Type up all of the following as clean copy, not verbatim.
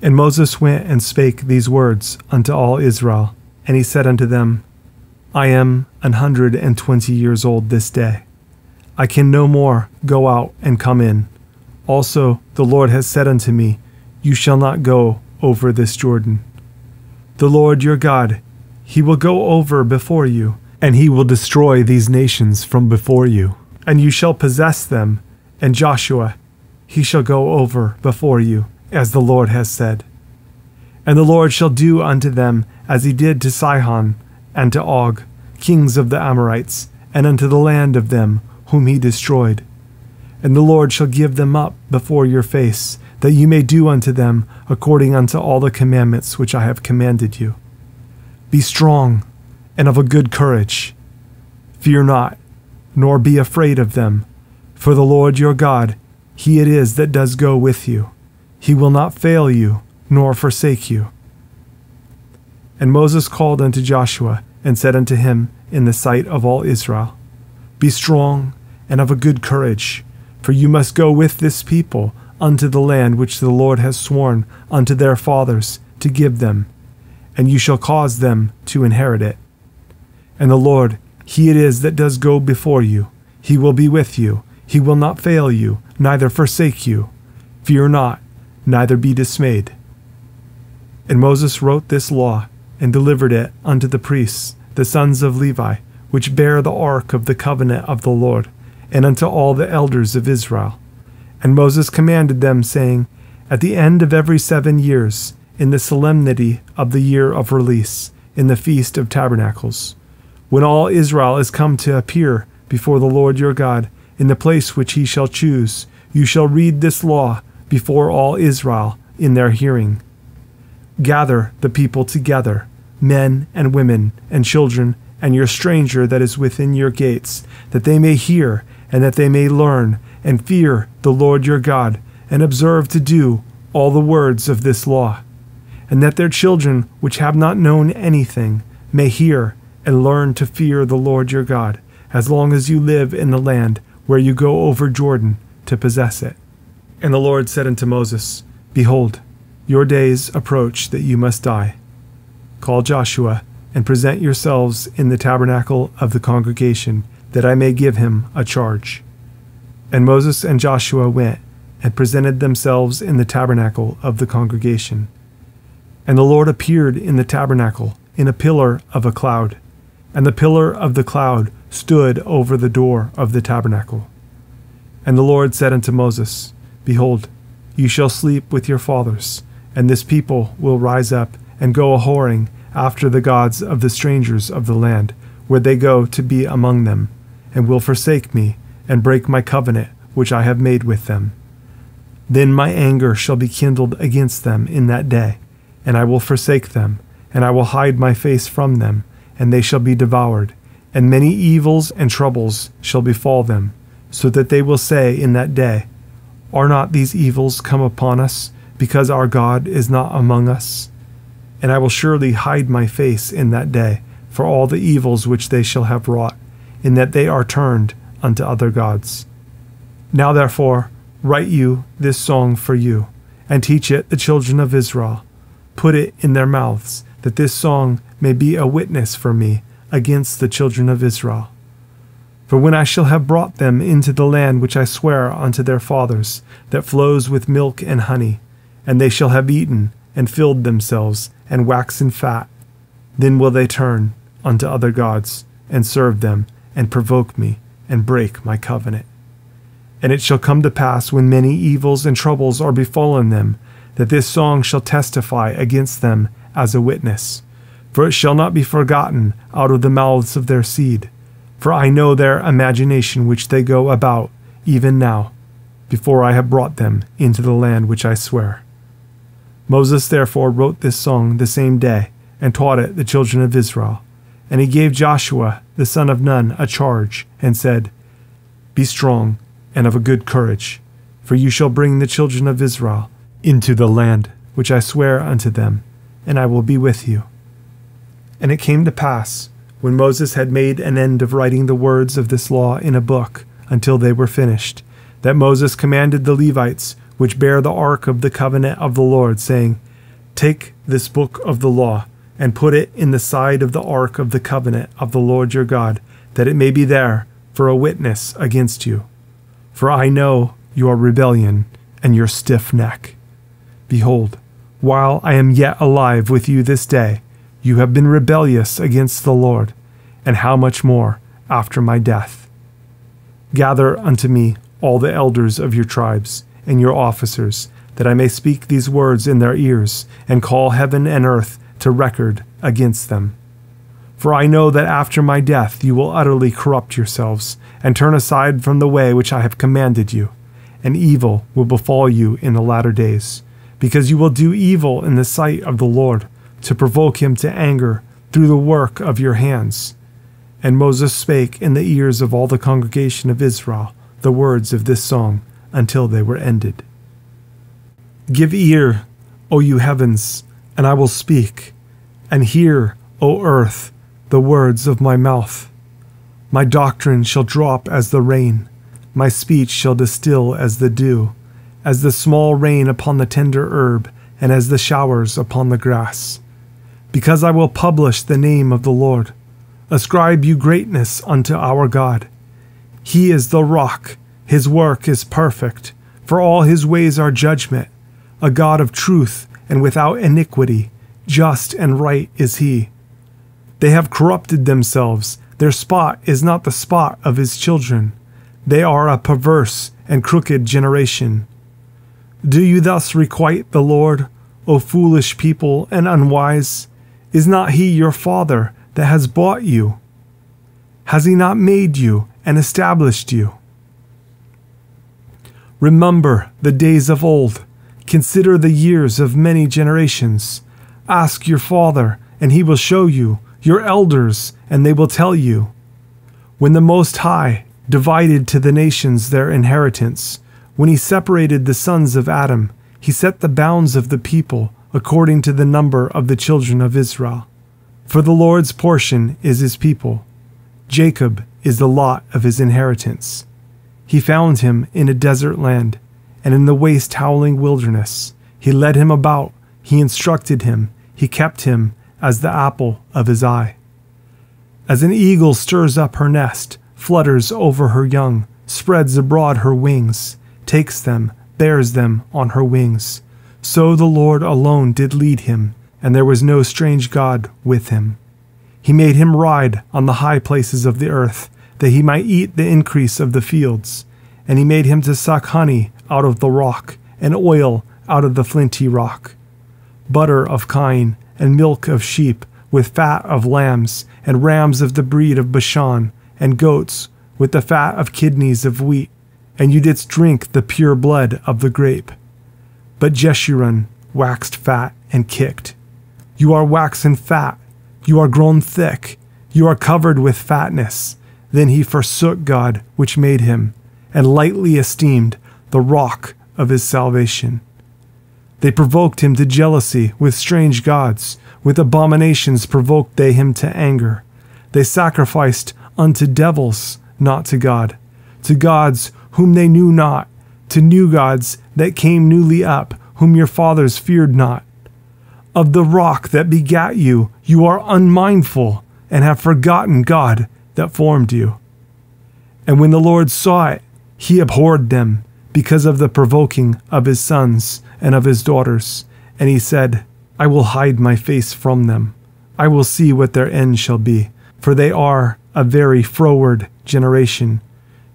And Moses went and spake these words unto all Israel, and he said unto them, I am 120 years old this day. I can no more go out and come in. Also the Lord has said unto me, You shall not go over this Jordan. The Lord your God, he will go over before you, and he will destroy these nations from before you, and you shall possess them, and Joshua, he shall go over before you, as the Lord has said. And the Lord shall do unto them as he did to Sihon and to Og, kings of the Amorites, and unto the land of them whom he destroyed. And the Lord shall give them up before your face, that you may do unto them according unto all the commandments which I have commanded you. Be strong and of a good courage. Fear not, nor be afraid of them, for the Lord your God, he it is that does go with you. He will not fail you, nor forsake you. And Moses called unto Joshua, and said unto him in the sight of all Israel, Be strong and of a good courage, for you must go with this people unto the land which the Lord has sworn unto their fathers to give them, and you shall cause them to inherit it. And the Lord, he it is that does go before you. He will be with you. He will not fail you, neither forsake you. Fear not, neither be dismayed. And Moses wrote this law, and delivered it unto the priests, the sons of Levi, which bear the ark of the covenant of the Lord, and unto all the elders of Israel. And Moses commanded them, saying, At the end of every 7 years, in the solemnity of the year of release, in the feast of tabernacles, when all Israel is come to appear before the Lord your God, in the place which he shall choose, you shall read this law before all Israel in their hearing. Gather the people together, men and women and children, and your stranger that is within your gates, that they may hear, and that they may learn, and fear the Lord your God, and observe to do all the words of this law, and that their children which have not known anything may hear and learn to fear the Lord your God, as long as you live in the land where you go over Jordan to possess it. And the Lord said unto Moses, Behold, your days approach that you must die. Call Joshua, and present yourselves in the tabernacle of the congregation, that I may give him a charge. And Moses and Joshua went, and presented themselves in the tabernacle of the congregation. And the Lord appeared in the tabernacle, in a pillar of a cloud. And the pillar of the cloud stood over the door of the tabernacle. And the Lord said unto Moses, Behold, you shall sleep with your fathers, and this people will rise up, and go a-whoring after the gods of the strangers of the land, where they go to be among them, and will forsake me, and break my covenant which I have made with them. Then my anger shall be kindled against them in that day, and I will forsake them, and I will hide my face from them, and they shall be devoured, and many evils and troubles shall befall them, so that they will say in that day, Are not these evils come upon us, because our God is not among us? And I will surely hide my face in that day for all the evils which they shall have wrought, in that they are turned unto other gods. Now therefore write you this song for you, and teach it the children of Israel. Put it in their mouths, that this song may be a witness for me against the children of Israel. For when I shall have brought them into the land which I swear unto their fathers, that flows with milk and honey, and they shall have eaten, and filled themselves, and waxen fat, then will they turn unto other gods, and serve them, and provoke me, and break my covenant. And it shall come to pass, when many evils and troubles are befallen them, that this song shall testify against them as a witness. For it shall not be forgotten out of the mouths of their seed. For I know their imagination which they go about, even now, before I have brought them into the land which I swear. Moses therefore wrote this song the same day, and taught it the children of Israel. And he gave Joshua the son of Nun a charge, and said, Be strong and of a good courage, for you shall bring the children of Israel into the land which I swear unto them, and I will be with you. And it came to pass, when Moses had made an end of writing the words of this law in a book, until they were finished, that Moses commanded the Levites, which bear the ark of the covenant of the Lord, saying, Take this book of the law and put it in the side of the ark of the covenant of the Lord your God, that it may be there for a witness against you. For I know your rebellion and your stiff neck. Behold, while I am yet alive with you this day, you have been rebellious against the Lord, and how much more after my death. Gather unto me all the elders of your tribes and your officers, that I may speak these words in their ears, and call heaven and earth to record against them. For I know that after my death you will utterly corrupt yourselves, and turn aside from the way which I have commanded you, and evil will befall you in the latter days, because you will do evil in the sight of the Lord, to provoke him to anger through the work of your hands. And Moses spake in the ears of all the congregation of Israel the words of this song, until they were ended. Give ear, O you heavens, and I will speak, and hear, O earth, the words of my mouth. My doctrine shall drop as the rain, my speech shall distill as the dew, as the small rain upon the tender herb, and as the showers upon the grass. Because I will publish the name of the Lord. Ascribe you greatness unto our God. He is the rock, his work is perfect, for all his ways are judgment, a God of truth and without iniquity, just and right is he. They have corrupted themselves, their spot is not the spot of his children. They are a perverse and crooked generation. Do you thus requite the Lord, O foolish people and unwise? Is not he your father that has bought you? Has he not made you and established you? Remember the days of old, consider the years of many generations. Ask your father, and he will show you, your elders, and they will tell you. When the Most High divided to the nations their inheritance, when he separated the sons of Adam, he set the bounds of the people according to the number of the children of Israel. For the Lord's portion is his people. Jacob is the lot of his inheritance. He found him in a desert land, and in the waste howling wilderness. He led him about, he instructed him, he kept him as the apple of his eye. As an eagle stirs up her nest, flutters over her young, spreads abroad her wings, takes them, bears them on her wings. So the Lord alone did lead him, and there was no strange God with him. He made him ride on the high places of the earth, that he might eat the increase of the fields. And he made him to suck honey out of the rock, and oil out of the flinty rock, butter of kine, and milk of sheep, with fat of lambs, and rams of the breed of Bashan, and goats, with the fat of kidneys of wheat, and you didst drink the pure blood of the grape. But Jeshurun waxed fat and kicked. You are waxen fat, you are grown thick, you are covered with fatness. Then he forsook God which made him, and lightly esteemed the rock of his salvation. They provoked him to jealousy with strange gods, with abominations provoked they him to anger. They sacrificed unto devils, not to God, to gods whom they knew not, to new gods that came newly up, whom your fathers feared not. Of the rock that begat you, you are unmindful, and have forgotten God that formed you. And when the Lord saw it, he abhorred them, because of the provoking of his sons and of his daughters. And he said, I will hide my face from them. I will see what their end shall be, for they are a very froward generation,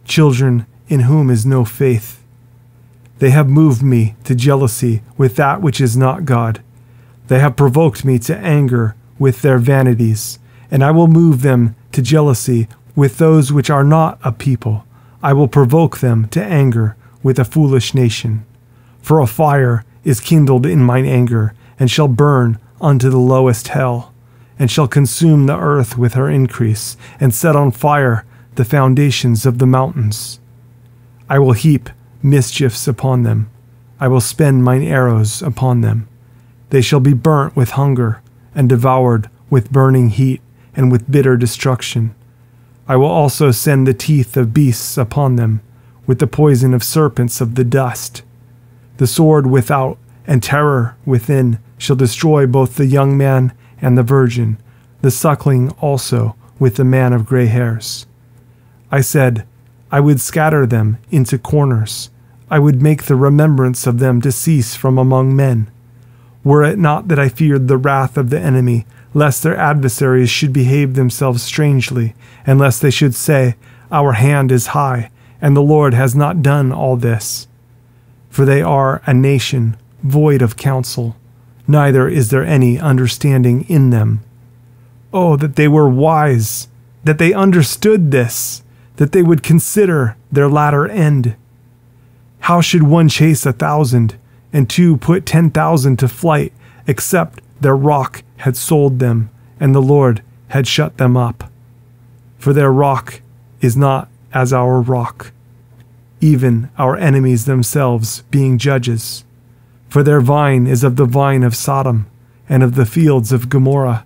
children in whom is no faith. They have moved me to jealousy with that which is not God. They have provoked me to anger with their vanities, and I will move them to jealousy with those which are not a people. I will provoke them to anger with a foolish nation. For a fire is kindled in mine anger, and shall burn unto the lowest hell, and shall consume the earth with her increase, and set on fire the foundations of the mountains. I will heap mischiefs upon them. I will spend mine arrows upon them. They shall be burnt with hunger, and devoured with burning heat, and with bitter destruction. I will also send the teeth of beasts upon them, with the poison of serpents of the dust. The sword without and terror within shall destroy both the young man and the virgin, the suckling also with the man of gray hairs. I said, I would scatter them into corners. I would make the remembrance of them to cease from among men. Were it not that I feared the wrath of the enemy, lest their adversaries should behave themselves strangely, and lest they should say, Our hand is high, and the Lord has not done all this. For they are a nation void of counsel, neither is there any understanding in them. Oh, that they were wise, that they understood this, that they would consider their latter end. How should one chase 1,000, and two put 10,000 to flight, except their rock had sold them, and the Lord had shut them up? For their rock is not as our rock, even our enemies themselves being judges. For their vine is of the vine of Sodom, and of the fields of Gomorrah.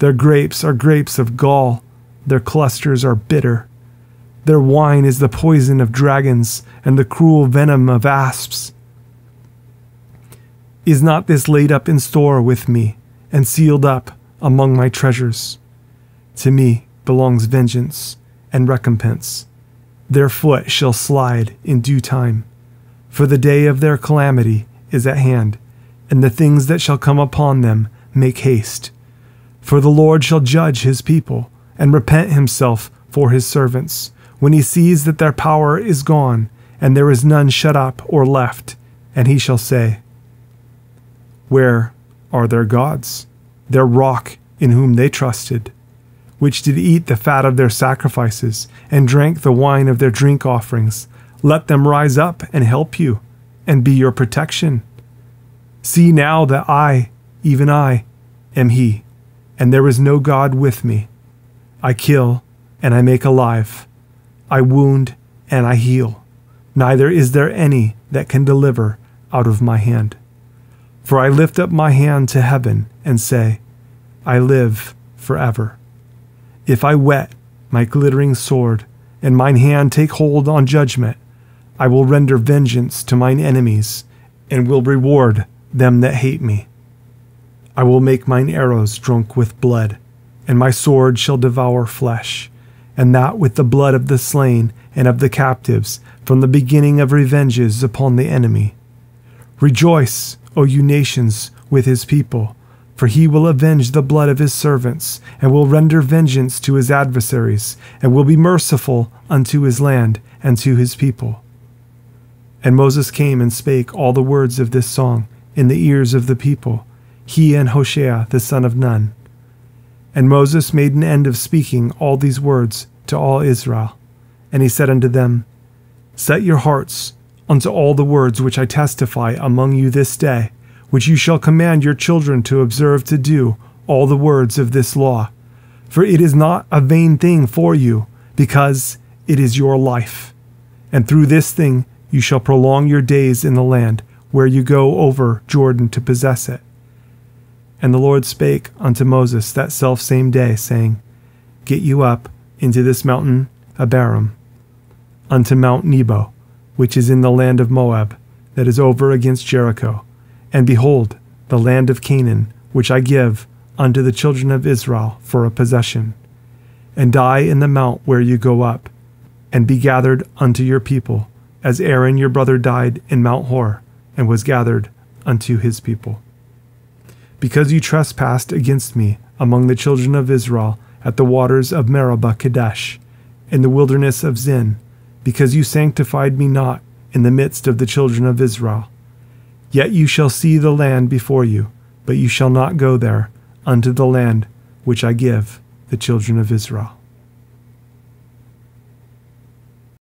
Their grapes are grapes of gall, their clusters are bitter. Their wine is the poison of dragons, and the cruel venom of asps. Is not this laid up in store with me, and sealed up among my treasures? To me belongs vengeance and recompense. Their foot shall slide in due time, for the day of their calamity is at hand, and the things that shall come upon them make haste. For the Lord shall judge his people, and repent himself for his servants, when he sees that their power is gone, and there is none shut up or left. And he shall say, Where are their gods, their rock in whom they trusted, which did eat the fat of their sacrifices, and drank the wine of their drink offerings? Let them rise up and help you, and be your protection. See now that I, even I, am he, and there is no God with me. I kill, and I make alive. I wound, and I heal. Neither is there any that can deliver out of my hand. For I lift up my hand to heaven, and say, I live forever. If I whet my glittering sword, and mine hand take hold on judgment, I will render vengeance to mine enemies, and will reward them that hate me. I will make mine arrows drunk with blood, and my sword shall devour flesh, and that with the blood of the slain and of the captives, from the beginning of revenges upon the enemy. Rejoice, O you nations, with his people, for he will avenge the blood of his servants, and will render vengeance to his adversaries, and will be merciful unto his land and to his people. And Moses came and spake all the words of this song in the ears of the people, he and Hoshea the son of Nun. And Moses made an end of speaking all these words to all Israel. And he said unto them, Set your hearts unto all the words which I testify among you this day, which you shall command your children to observe to do all the words of this law. For it is not a vain thing for you, because it is your life. And through this thing you shall prolong your days in the land where you go over Jordan to possess it. And the Lord spake unto Moses that selfsame day, saying, Get you up into this mountain Abarim, unto Mount Nebo, which is in the land of Moab, that is over against Jericho. And behold, the land of Canaan, which I give unto the children of Israel for a possession. And die in the mount where you go up, and be gathered unto your people, as Aaron your brother died in Mount Hor, and was gathered unto his people. Because you trespassed against me among the children of Israel at the waters of Meribah Kadesh, in the wilderness of Zin, because you sanctified me not in the midst of the children of Israel. Yet you shall see the land before you, but you shall not go there unto the land which I give the children of Israel.